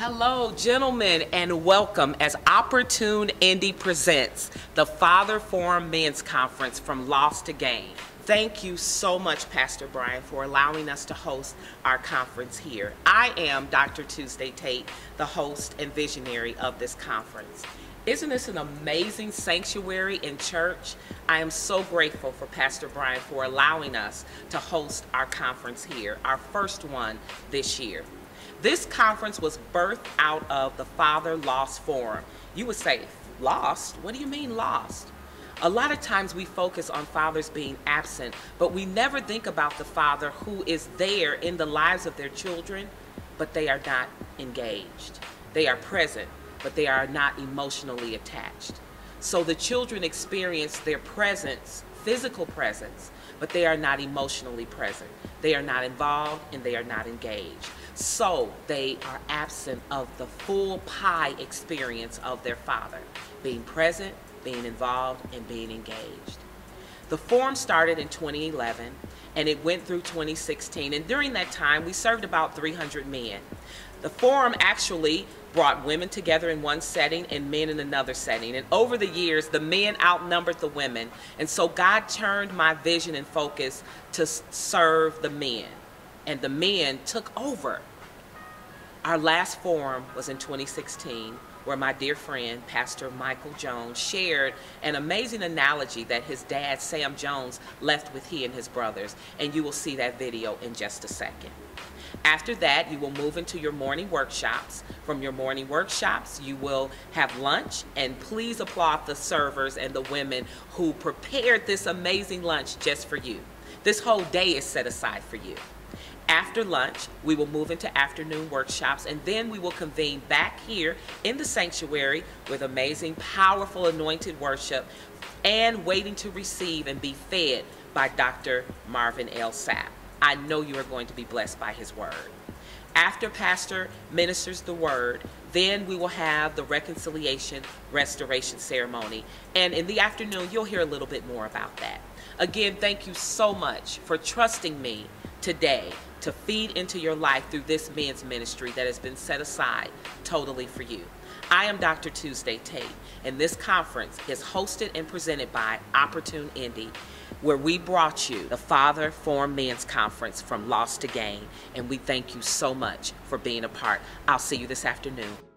Hello, gentlemen, and welcome as Opportune Indy presents the Father Forum Men's Conference from Lost to Gain. Thank you so much, Pastor Brian, for allowing us to host our conference here. I am Dr. Tuesday Tate, the host and visionary of this conference. Isn't this an amazing sanctuary and church? I am so grateful for Pastor Brian for allowing us to host our conference here, our first one this year. This conference was birthed out of the Father Loss Forum. You would say, lost? What do you mean lost? A lot of times we focus on fathers being absent, but we never think about the father who is there in the lives of their children, but they are not engaged. They are present, but they are not emotionally attached. So the children experience their presence, physical presence, but they are not emotionally present. They are not involved and they are not engaged. So they are absent of the full pie experience of their father, being present, being involved, and being engaged. The forum started in 2011 and it went through 2016, and during that time we served about 300 men. The forum actually brought women together in one setting and men in another setting, and over the years the men outnumbered the women, and so God turned my vision and focus to serve the men, and the men took over. Our last forum was in 2016, where my dear friend, Pastor Michael Jones, shared an amazing analogy that his dad, Sam Jones, left with he and his brothers. And you will see that video in just a second. After that, you will move into your morning workshops. From your morning workshops, you will have lunch. And please applaud the servers and the women who prepared this amazing lunch just for you. This whole day is set aside for you. After lunch, we will move into afternoon workshops, and then we will convene back here in the sanctuary with amazing, powerful, anointed worship and waiting to receive and be fed by Dr. Marvin L. Sapp. I know you are going to be blessed by his word. After Pastor ministers the word, then we will have the reconciliation restoration ceremony. And in the afternoon, you'll hear a little bit more about that. Again, thank you so much for trusting me today to feed into your life through this men's ministry that has been set aside totally for you. I am Dr. Tuesday Tate, and this conference is hosted and presented by Opportune Indy, where we brought you the Father Forum Men's Conference from Lost to Gain, and we thank you so much for being a part. I'll see you this afternoon.